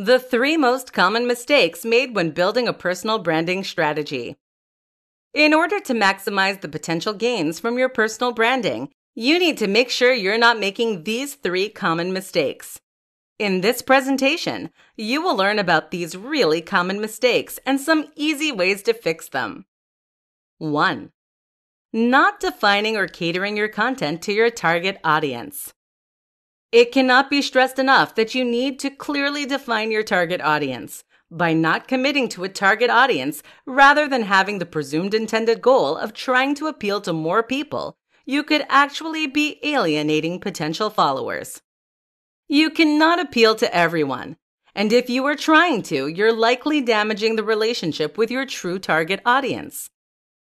The 3 most common mistakes made when building a personal branding strategy. In order to maximize the potential gains from your personal branding, you need to make sure you're not making these 3 common mistakes. In this presentation, you will learn about these really common mistakes and some easy ways to fix them. 1. Not defining or catering your content to your target audience. It cannot be stressed enough that you need to clearly define your target audience. By not committing to a target audience, rather than having the presumed intended goal of trying to appeal to more people, you could actually be alienating potential followers. You cannot appeal to everyone, and if you are trying to, you're likely damaging the relationship with your true target audience.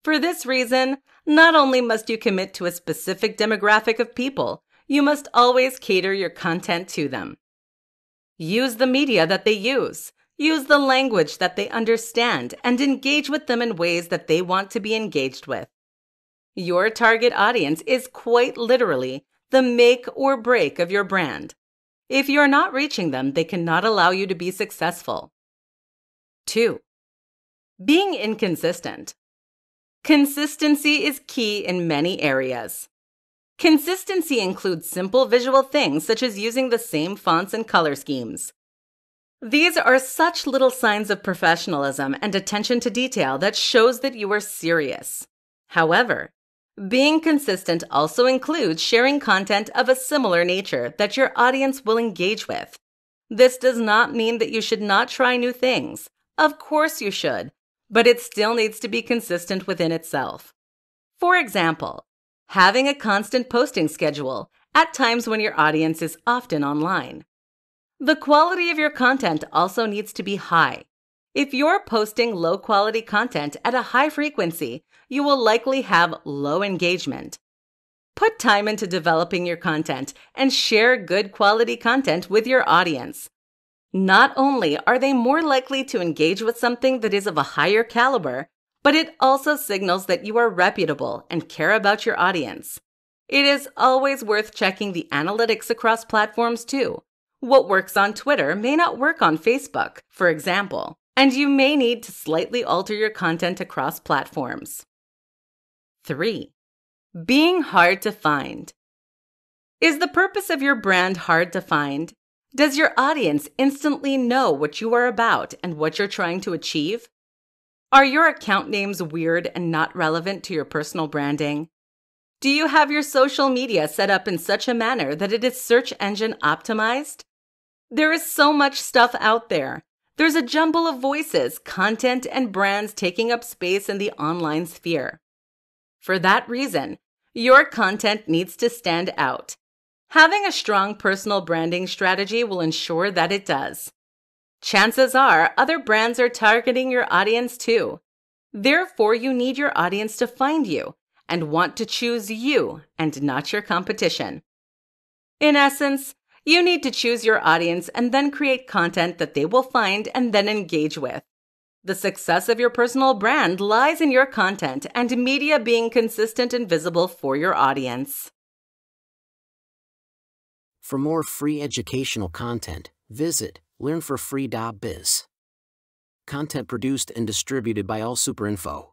For this reason, not only must you commit to a specific demographic of people, you must always cater your content to them. Use the media that they use. Use the language that they understand and engage with them in ways that they want to be engaged with. Your target audience is quite literally the make or break of your brand. If you're not reaching them, they cannot allow you to be successful. 2. Being inconsistent. Consistency is key in many areas. Consistency includes simple visual things such as using the same fonts and color schemes. These are such little signs of professionalism and attention to detail that shows that you are serious. However, being consistent also includes sharing content of a similar nature that your audience will engage with. This does not mean that you should not try new things. Of course you should, but it still needs to be consistent within itself. For example, having a constant posting schedule at times when your audience is often online. The quality of your content also needs to be high. If you're posting low-quality content at a high frequency, you will likely have low engagement. Put time into developing your content and share good quality content with your audience. Not only are they more likely to engage with something that is of a higher caliber, but it also signals that you are reputable and care about your audience. It is always worth checking the analytics across platforms too. What works on Twitter may not work on Facebook, for example, and you may need to slightly alter your content across platforms. 3. Being hard to find. Is the purpose of your brand hard to find? Does your audience instantly know what you are about and what you're trying to achieve? Are your account names weird and not relevant to your personal branding? Do you have your social media set up in such a manner that it is search engine optimized? There is so much stuff out there. There's a jumble of voices, content, and brands taking up space in the online sphere. For that reason, your content needs to stand out. Having a strong personal branding strategy will ensure that it does. Chances are other brands are targeting your audience too. Therefore, you need your audience to find you and want to choose you and not your competition. In essence, you need to choose your audience and then create content that they will find and then engage with. The success of your personal brand lies in your content and media being consistent and visible for your audience. For more free educational content, visit learnforfree.biz. Content produced and distributed by allsuper.info.